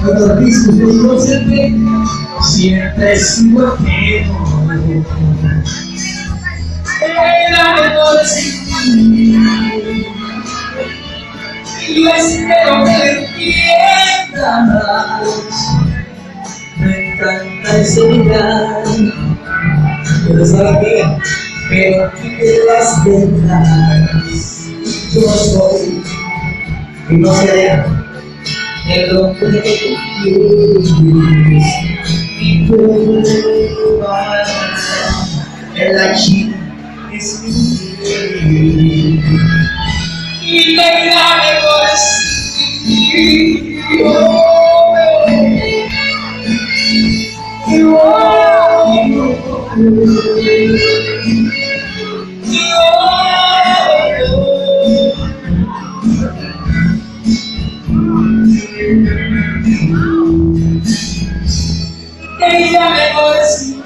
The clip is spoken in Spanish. Cuando piso yo siempre he sido ajeno. Era mejor sin ti. Y espero que entiendas. Me encanta enseñar. Pero sabes qué, pero quítate las vendas. Yo soy y no seré el hombre que quieres, y tú vas el aquí es mi y me grave por así ella me va a decir